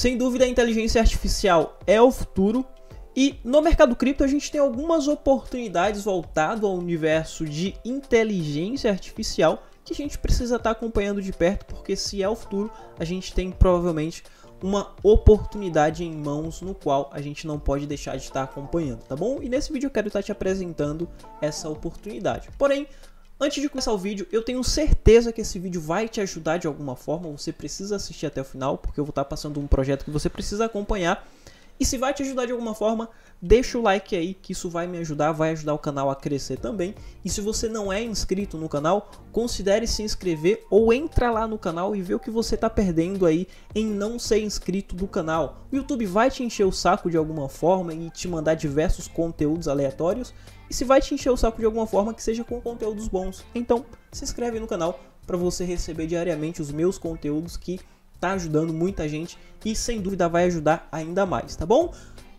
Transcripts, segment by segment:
Sem dúvida, a inteligência artificial é o futuro. E no mercado cripto a gente tem algumas oportunidades voltadas ao universo de inteligência artificial que a gente precisa estar acompanhando de perto, porque se é o futuro, a gente tem provavelmente uma oportunidade em mãos no qual a gente não pode deixar de estar acompanhando, tá bom? E nesse vídeo eu quero estar te apresentando essa oportunidade. Porém, antes de começar o vídeo, eu tenho certeza que esse vídeo vai te ajudar de alguma forma, você precisa assistir até o final, porque eu vou estar passando um projeto que você precisa acompanhar. E se vai te ajudar de alguma forma, deixa o like aí, que isso vai me ajudar, vai ajudar o canal a crescer também. E se você não é inscrito no canal, considere se inscrever ou entra lá no canal e vê o que você está perdendo aí em não ser inscrito do canal. O YouTube vai te encher o saco de alguma forma e te mandar diversos conteúdos aleatórios. E se vai te encher o saco de alguma forma, que seja com conteúdos bons. Então, se inscreve no canal para você receber diariamente os meus conteúdos que tá ajudando muita gente e sem dúvida vai ajudar ainda mais, tá bom?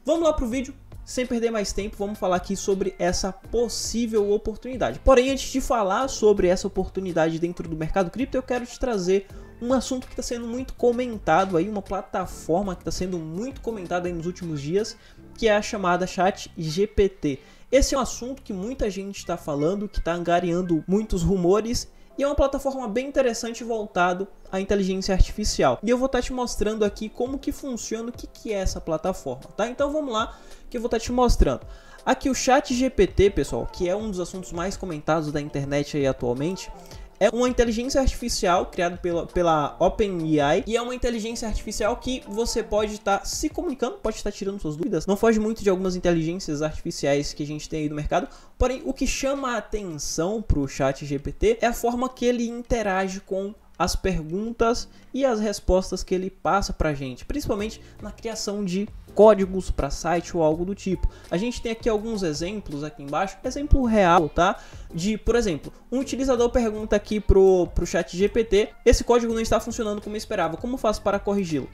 Vamos lá pro vídeo, sem perder mais tempo, vamos falar aqui sobre essa possível oportunidade. Porém, antes de falar sobre essa oportunidade dentro do mercado cripto, eu quero te trazer um assunto que está sendo muito comentado aí, uma plataforma que está sendo muito comentada aí nos últimos dias, que é a chamada ChatGPT. Esse é um assunto que muita gente está falando, que está angariando muitos rumores, e é uma plataforma bem interessante voltado à inteligência artificial. E eu vou estar te mostrando aqui como que funciona, o que que é essa plataforma, tá? Então vamos lá, que eu vou estar te mostrando. Aqui o ChatGPT, pessoal, que é um dos assuntos mais comentados da internet aí atualmente, é uma inteligência artificial criada pela OpenAI, e é uma inteligência artificial que você pode estar se comunicando, pode estar tirando suas dúvidas. Não foge muito de algumas inteligências artificiais que a gente tem aí no mercado, porém o que chama a atenção para o ChatGPT é a forma que ele interage com as perguntas e as respostas que ele passa para a gente, principalmente na criação de códigos para site ou algo do tipo. A gente tem aqui alguns exemplos aqui embaixo, exemplo real, tá? De, por exemplo, um utilizador pergunta aqui pro ChatGPT: esse código não está funcionando como eu esperava, como faço para corrigi-lo?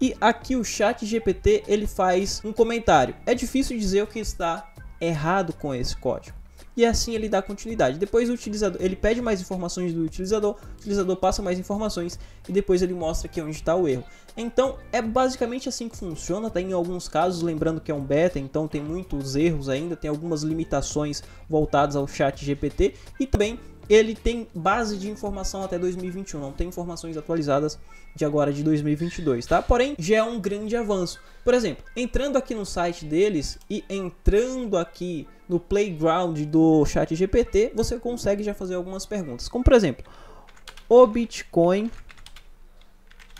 E aqui o ChatGPT ele faz um comentário: é difícil dizer o que está errado com esse código. E assim ele dá continuidade. Depois o utilizador, ele pede mais informações do utilizador, o utilizador passa mais informações e depois ele mostra aqui onde está o erro. Então é basicamente assim que funciona, tá? Em alguns casos, lembrando que é um beta, então tem muitos erros ainda, tem algumas limitações voltadas ao ChatGPT e também ele tem base de informação até 2021, não tem informações atualizadas de agora de 2022, tá? Porém, já é um grande avanço. Por exemplo, entrando aqui no site deles e entrando aqui no playground do ChatGPT, você consegue já fazer algumas perguntas, como por exemplo, o Bitcoin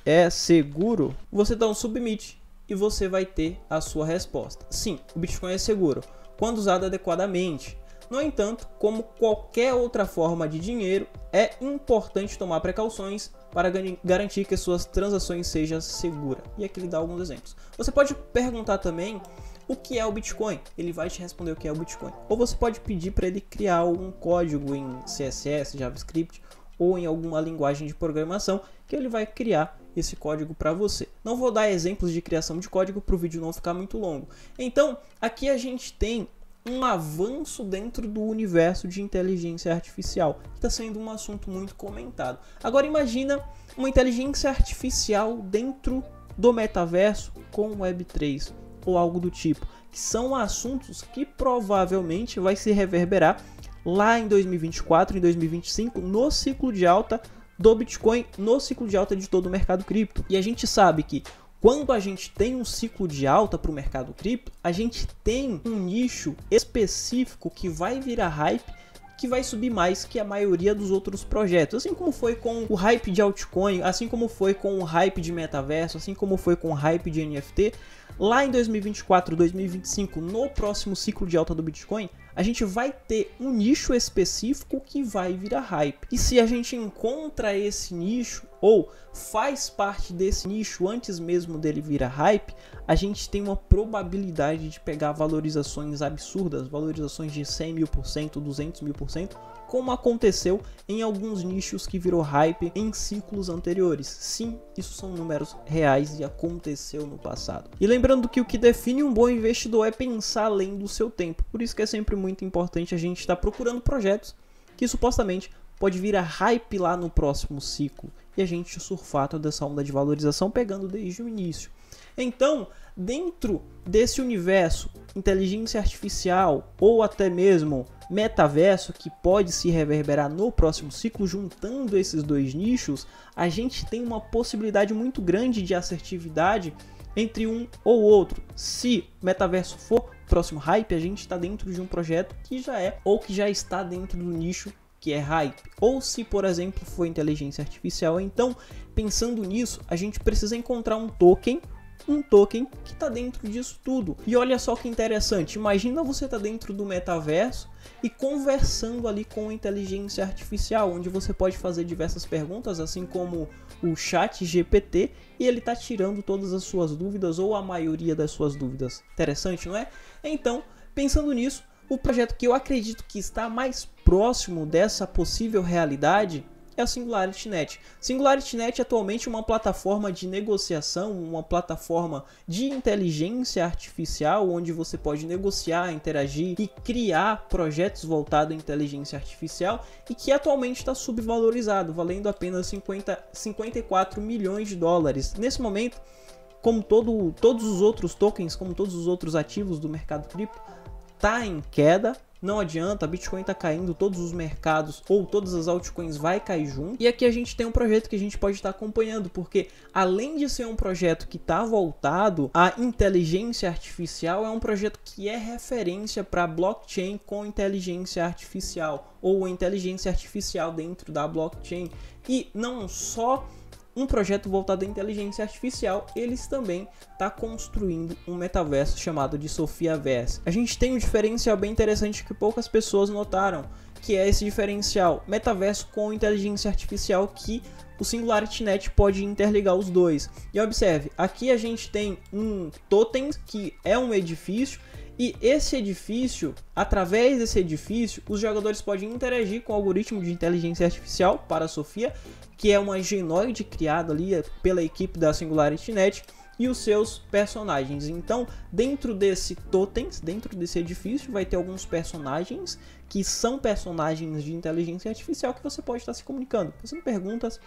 é seguro? Você dá um submit e você vai ter a sua resposta. Sim, o Bitcoin é seguro, quando usado adequadamente. No entanto, como qualquer outra forma de dinheiro, é importante tomar precauções para garantir que as suas transações sejam seguras. E aqui ele dá alguns exemplos. Você pode perguntar também o que é o Bitcoin, ele vai te responder o que é o Bitcoin. Ou você pode pedir para ele criar algum código em CSS, JavaScript ou em alguma linguagem de programação que ele vai criar esse código para você. Não vou dar exemplos de criação de código para o vídeo não ficar muito longo. Então, aqui a gente tem um avanço dentro do universo de inteligência artificial, que está sendo um assunto muito comentado. Agora imagina uma inteligência artificial dentro do metaverso com Web3 ou algo do tipo, que são assuntos que provavelmente vai se reverberar lá em 2024, em 2025, no ciclo de alta do Bitcoin, no ciclo de alta de todo o mercado cripto. E a gente sabe que quando a gente tem um ciclo de alta para o mercado cripto, a gente tem um nicho específico que vai virar hype, que vai subir mais que a maioria dos outros projetos. Assim como foi com o hype de altcoin, assim como foi com o hype de metaverso, assim como foi com o hype de NFT, lá em 2024, 2025, no próximo ciclo de alta do Bitcoin, a gente vai ter um nicho específico que vai virar hype. E se a gente encontra esse nicho ou faz parte desse nicho antes mesmo dele virar hype, a gente tem uma probabilidade de pegar valorizações absurdas, valorizações de 100 mil%, 200 mil%, como aconteceu em alguns nichos que virou hype em ciclos anteriores. Sim, isso são números reais e aconteceu no passado. E lembrando que o que define um bom investidor é pensar além do seu tempo, por isso que é sempre muito importante a gente estar procurando projetos que supostamente pode virar hype lá no próximo ciclo. e a gente surfata dessa onda de valorização pegando desde o início. Então, dentro desse universo, inteligência artificial ou até mesmo metaverso, que pode se reverberar no próximo ciclo, juntando esses dois nichos, a gente tem uma possibilidade muito grande de assertividade entre um ou outro. Se metaverso for próximo hype, a gente está dentro de um projeto que já é ou que já está dentro do nicho que é hype, ou se por exemplo for inteligência artificial. Então, pensando nisso, a gente precisa encontrar um token que está dentro disso tudo. E olha só que interessante, imagina você tá dentro do metaverso e conversando ali com inteligência artificial, onde você pode fazer diversas perguntas, assim como o ChatGPT, e ele tá tirando todas as suas dúvidas ou a maioria das suas dúvidas. Interessante, não é? Então, pensando nisso, o projeto que eu acredito que está mais próximo dessa possível realidade é a SingularityNET. SingularityNET atualmente é uma plataforma de negociação, uma plataforma de inteligência artificial, onde você pode negociar, interagir e criar projetos voltados à inteligência artificial, e que atualmente está subvalorizado, valendo apenas 54 milhões de dólares. Nesse momento, como todos os outros tokens, como todos os outros ativos do mercado cripto, está em queda. Não adianta, a Bitcoin está caindo, todos os mercados ou todas as altcoins vai cair junto. E aqui a gente tem um projeto que a gente pode estar acompanhando, porque além de ser um projeto que está voltado à inteligência artificial, é um projeto que é referência para blockchain com inteligência artificial, ou inteligência artificial dentro da blockchain. E não só um projeto voltado à inteligência artificial, eles também estão construindo um metaverso chamado de Sofiaverse. A gente tem um diferencial bem interessante que poucas pessoas notaram, que é esse diferencial metaverso com inteligência artificial, que o SingularityNET pode interligar os dois. E observe, aqui a gente tem um totem que é um edifício, e esse edifício, através desse edifício, os jogadores podem interagir com o algoritmo de inteligência artificial para a Sofia, que é uma ginoide criada ali pela equipe da SingularityNET, e os seus personagens. Então, dentro desse totem, dentro desse edifício, vai ter alguns personagens que são personagens de inteligência artificial que você pode estar se comunicando, fazendo perguntas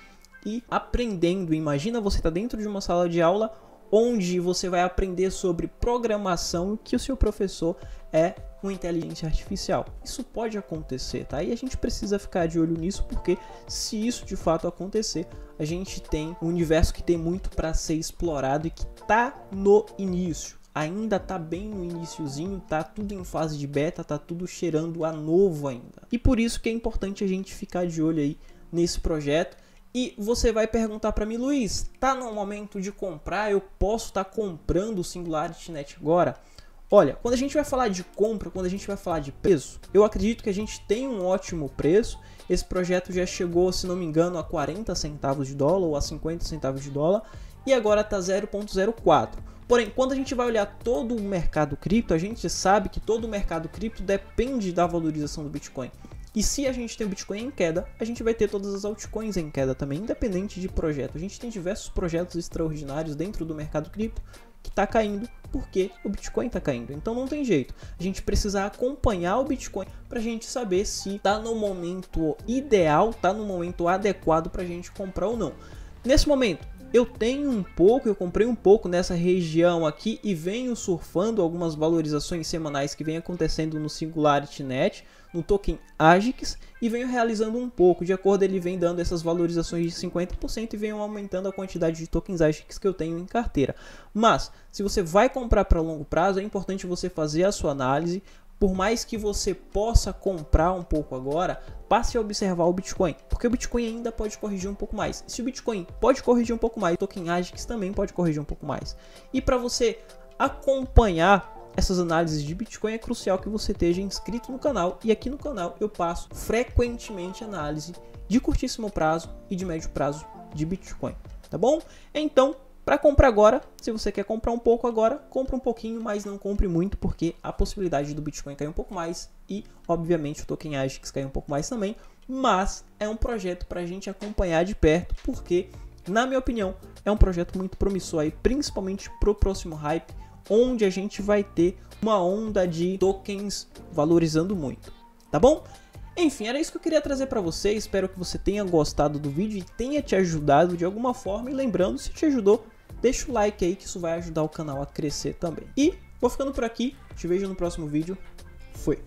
e aprendendo. Imagina você tá dentro de uma sala de aula onde você vai aprender sobre programação, que o seu professor é uma inteligência artificial. Isso pode acontecer, tá? E a gente precisa ficar de olho nisso, porque se isso de fato acontecer, a gente tem um universo que tem muito para ser explorado e que tá no início. Ainda tá bem no iniciozinho, tá tudo em fase de beta, tá tudo cheirando a novo ainda. E por isso que é importante a gente ficar de olho aí nesse projeto. E você vai perguntar para mim, Luiz, tá no momento de comprar? Eu posso estar comprando o SingularityNET agora? Olha, quando a gente vai falar de compra, quando a gente vai falar de preço, eu acredito que a gente tem um ótimo preço. Esse projeto já chegou, se não me engano, a 40 centavos de dólar ou a 50 centavos de dólar, e agora tá 0,04. Porém, quando a gente vai olhar todo o mercado cripto, a gente sabe que todo o mercado cripto depende da valorização do Bitcoin. E se a gente tem o Bitcoin em queda, a gente vai ter todas as altcoins em queda também, independente de projeto. A gente tem diversos projetos extraordinários dentro do mercado cripto que está caindo porque o Bitcoin está caindo. Então não tem jeito, a gente precisa acompanhar o Bitcoin para a gente saber se está no momento ideal, está no momento adequado para a gente comprar ou não. Nesse momento, eu tenho um pouco, eu comprei um pouco nessa região aqui e venho surfando algumas valorizações semanais que vem acontecendo no SingularityNET, no token AGIX, e venho realizando um pouco. De acordo, ele vem dando essas valorizações de 50% e venho aumentando a quantidade de tokens AGIX que eu tenho em carteira. Mas, se você vai comprar para longo prazo, é importante você fazer a sua análise. Por mais que você possa comprar um pouco agora, passe a observar o Bitcoin, porque o Bitcoin ainda pode corrigir um pouco mais. Se o Bitcoin pode corrigir um pouco mais, o token AGIX também pode corrigir um pouco mais. E para você acompanhar essas análises de Bitcoin, é crucial que você esteja inscrito no canal. E aqui no canal eu passo frequentemente análise de curtíssimo prazo e de médio prazo de Bitcoin, tá bom? Então, para comprar agora, se você quer comprar um pouco agora, compra um pouquinho, mas não compre muito, porque a possibilidade do Bitcoin cair um pouco mais e, obviamente, o token AGIX cair um pouco mais também, mas é um projeto para a gente acompanhar de perto, porque, na minha opinião, é um projeto muito promissor aí, principalmente para o próximo hype, onde a gente vai ter uma onda de tokens valorizando muito, tá bom? Enfim, era isso que eu queria trazer para você, espero que você tenha gostado do vídeo e tenha te ajudado de alguma forma. E lembrando, se te ajudou, deixa o like aí que isso vai ajudar o canal a crescer também. E vou ficando por aqui, te vejo no próximo vídeo, fui!